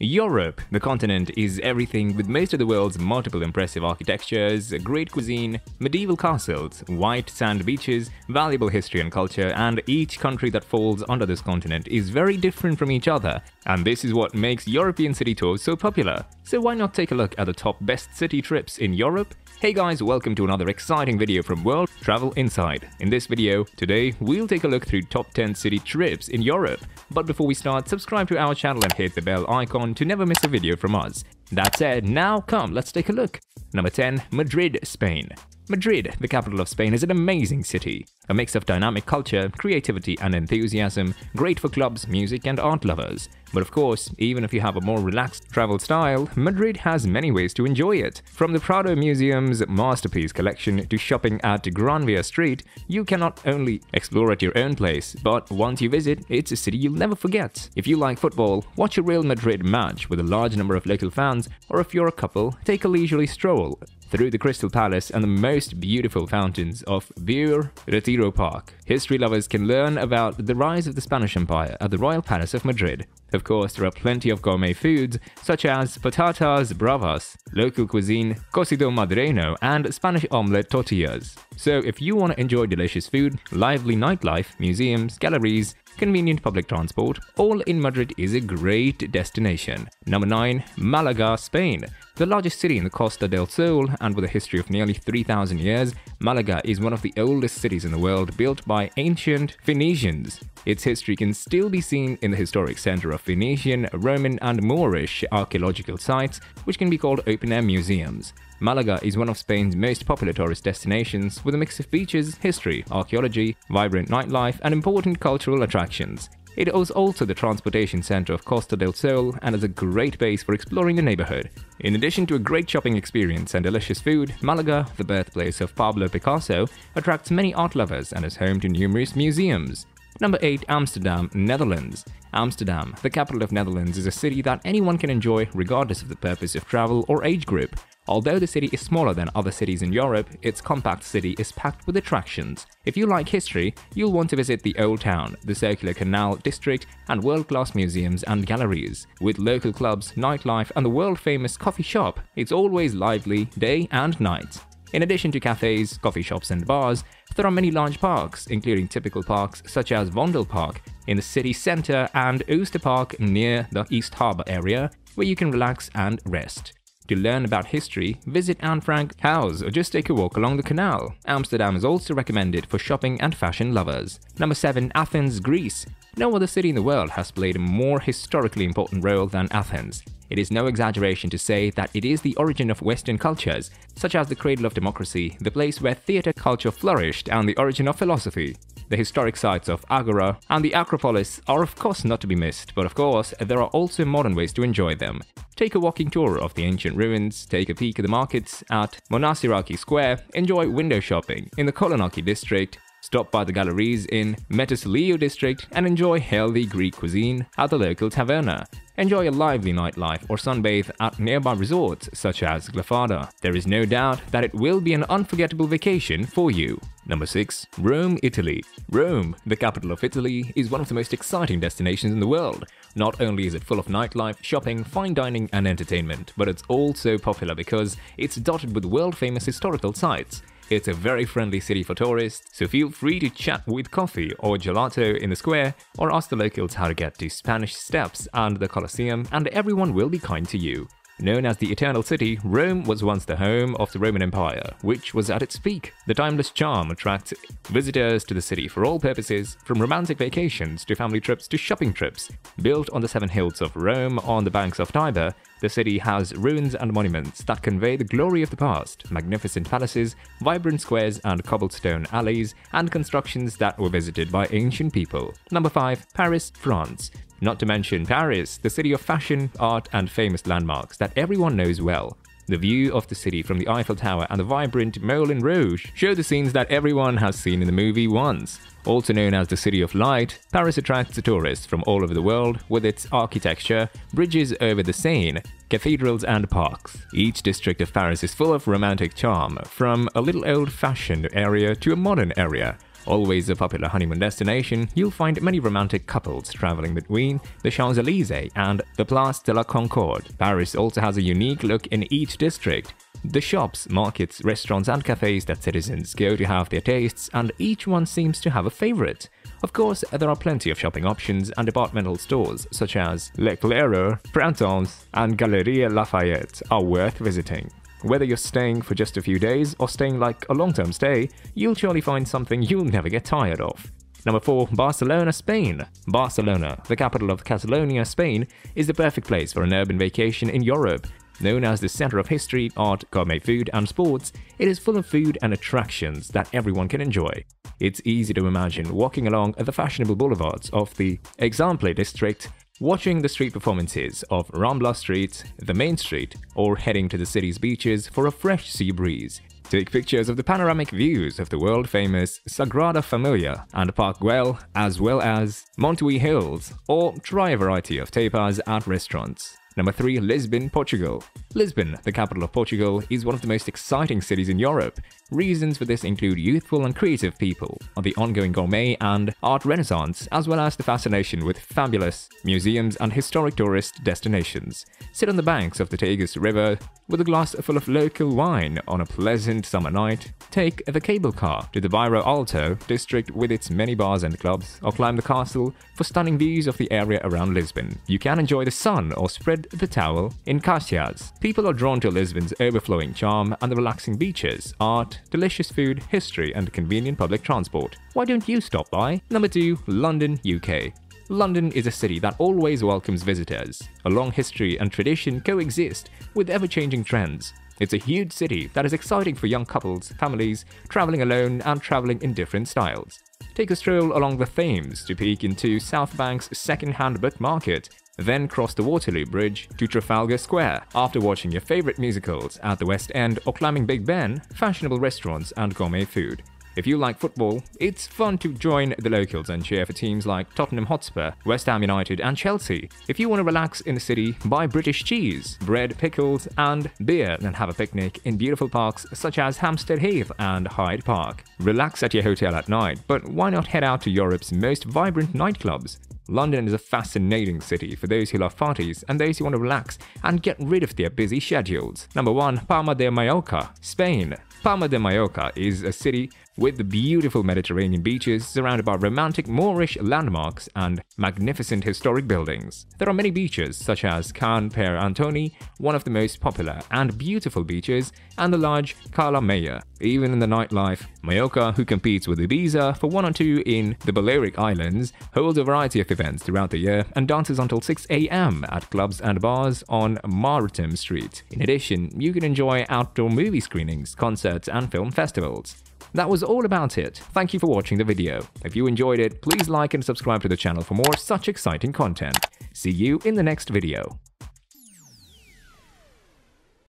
Europe, the continent, is everything with most of the world's multiple impressive architectures, great cuisine, medieval castles, white sand beaches, valuable history and culture, and each country that falls under this continent is very different from each other, and this is what makes European city tours so popular. So why not take a look at the top best city trips in Europe? Hey guys, welcome to another exciting video from World Travel Inside. In this video, today we'll take a look through top 10 city trips in Europe. But before we start, subscribe to our channel and hit the bell icon to never miss a video from us. That said, now come, let's take a look. Number 10. Madrid, Spain. Madrid, the capital of Spain, is an amazing city. A mix of dynamic culture, creativity and enthusiasm, great for clubs, music and art lovers. But of course, even if you have a more relaxed travel style, Madrid has many ways to enjoy it. From the Prado Museum's masterpiece collection to shopping at Gran Vía Street, you can not only explore at your own place, but once you visit, it's a city you'll never forget. If you like football, watch a Real Madrid match with a large number of local fans, or if you're a couple, take a leisurely stroll through the Crystal Palace and the most beautiful fountains of Buen Retiro Park. History lovers can learn about the rise of the Spanish Empire at the Royal Palace of Madrid. Of course, there are plenty of gourmet foods such as patatas bravas, local cuisine, cocido madrileño, and Spanish omelette tortillas. So if you want to enjoy delicious food, lively nightlife, museums, galleries, convenient public transport, all in Madrid is a great destination. Number 9. Malaga, Spain. The largest city in the Costa del Sol and with a history of nearly 3,000 years, Malaga is one of the oldest cities in the world, built by ancient Phoenicians. Its history can still be seen in the historic center of Phoenician, Roman and Moorish archaeological sites, which can be called open-air museums. Malaga is one of Spain's most popular tourist destinations, with a mix of beaches, history, archaeology, vibrant nightlife and important cultural attractions. It is also the transportation center of Costa del Sol and is a great base for exploring the neighborhood. In addition to a great shopping experience and delicious food, Malaga, the birthplace of Pablo Picasso, attracts many art lovers and is home to numerous museums. Number 8. Amsterdam, Netherlands. Amsterdam, the capital of Netherlands, is a city that anyone can enjoy regardless of the purpose of travel or age group. Although the city is smaller than other cities in Europe, its compact city is packed with attractions. If you like history, you'll want to visit the Old Town, the Circular Canal District, and world-class museums and galleries. With local clubs, nightlife, and the world-famous coffee shop, it's always lively day and night. In addition to cafes, coffee shops, and bars, there are many large parks, including typical parks such as Vondelpark in the city centre and Oosterpark near the East Harbour area, where you can relax and rest. To learn about history, visit Anne Frank House or just take a walk along the canal. Amsterdam is also recommended for shopping and fashion lovers. Number 7. Athens, Greece. No other city in the world has played a more historically important role than Athens. It is no exaggeration to say that it is the origin of Western cultures, such as the cradle of democracy, the place where theatre culture flourished, and the origin of philosophy. The historic sites of Agora and the Acropolis are of course not to be missed, but of course, there are also modern ways to enjoy them. Take a walking tour of the ancient ruins, take a peek at the markets at Monastiraki Square, enjoy window shopping in the Kolonaki district, stop by the galleries in Metaxourgeio district and enjoy healthy Greek cuisine at the local taverna. Enjoy a lively nightlife or sunbathe at nearby resorts such as Glyfada. There is no doubt that it will be an unforgettable vacation for you. Number 6. Rome, Italy. Rome, the capital of Italy, is one of the most exciting destinations in the world. Not only is it full of nightlife, shopping, fine dining and entertainment, but it's also popular because it's dotted with world-famous historical sites. It's a very friendly city for tourists, so feel free to chat with coffee or gelato in the square, or ask the locals how to get to Spanish Steps and the Colosseum, and everyone will be kind to you. Known as the Eternal City, Rome was once the home of the Roman Empire, which was at its peak. The timeless charm attracts visitors to the city for all purposes, from romantic vacations to family trips to shopping trips. Built on the seven hills of Rome on the banks of Tiber, the city has ruins and monuments that convey the glory of the past, magnificent palaces, vibrant squares and cobblestone alleys, and constructions that were visited by ancient people. Number 5. Paris, France. Not to mention Paris, the city of fashion, art and famous landmarks that everyone knows well. The view of the city from the Eiffel Tower and the vibrant Moulin Rouge show the scenes that everyone has seen in the movie once. Also known as the City of Light, Paris attracts tourists from all over the world with its architecture, bridges over the Seine, cathedrals and parks. Each district of Paris is full of romantic charm, from a little old-fashioned area to a modern area. Always a popular honeymoon destination, you'll find many romantic couples traveling between the Champs-Élysées and the Place de la Concorde. Paris also has a unique look in each district. The shops, markets, restaurants and cafes that citizens go to have their tastes, and each one seems to have a favorite. Of course, there are plenty of shopping options and departmental stores such as Leclerc, Printemps and Galeries Lafayette are worth visiting. Whether you're staying for just a few days or staying like a long-term stay, you'll surely find something you'll never get tired of. Number 4. Barcelona, Spain. Barcelona, the capital of Catalonia, Spain, is the perfect place for an urban vacation in Europe. Known as the center of history, art, gourmet food and sports, it is full of food and attractions that everyone can enjoy. It's easy to imagine walking along the fashionable boulevards of the Exemple district, watching the street performances of Rambla Street, the main street, or heading to the city's beaches for a fresh sea breeze. Take pictures of the panoramic views of the world-famous Sagrada Familia and Park Güell, as well as Montjuïc Hills, or try a variety of tapas at restaurants. Number 3. Lisbon, Portugal. Lisbon, the capital of Portugal, is one of the most exciting cities in Europe. Reasons for this include youthful and creative people, the ongoing gourmet and art renaissance, as well as the fascination with fabulous museums and historic tourist destinations. Sit on the banks of the Tagus River with a glass full of local wine on a pleasant summer night, take the cable car to the Bairro Alto district with its many bars and clubs, or climb the castle for stunning views of the area around Lisbon. You can enjoy the sun or spread the towel in Caxias. People are drawn to Lisbon's overflowing charm and the relaxing beaches, art, delicious food, history and convenient public transport. Why don't you stop by? Number 2. London, UK. London is a city that always welcomes visitors. A long history and tradition coexist with ever-changing trends. It's a huge city that is exciting for young couples, families, traveling alone and traveling in different styles. Take a stroll along the Thames to peek into South Bank's second-hand book market, then cross the Waterloo Bridge to Trafalgar Square after watching your favorite musicals at the West End or climbing Big Ben, fashionable restaurants and gourmet food. If you like football, it's fun to join the locals and cheer for teams like Tottenham Hotspur, West Ham United and Chelsea. If you want to relax in the city, buy British cheese, bread, pickles and beer and have a picnic in beautiful parks such as Hampstead Heath and Hyde Park. Relax at your hotel at night, but why not head out to Europe's most vibrant nightclubs? London is a fascinating city for those who love parties and those who want to relax and get rid of their busy schedules. Number 1. Palma de Mallorca, Spain. Palma de Mallorca is a city with the beautiful Mediterranean beaches surrounded by romantic Moorish landmarks and magnificent historic buildings. There are many beaches such as Can Per Antoni, one of the most popular and beautiful beaches, and the large Cala Maya. Even in the nightlife, Mallorca, who competes with Ibiza for one or two in the Balearic Islands, holds a variety of events throughout the year and dances until 6 AM at clubs and bars on Maritim Street. In addition, you can enjoy outdoor movie screenings, concerts and film festivals. That was all about it. Thank you for watching the video. If you enjoyed it, please like and subscribe to the channel for more such exciting content. See you in the next video.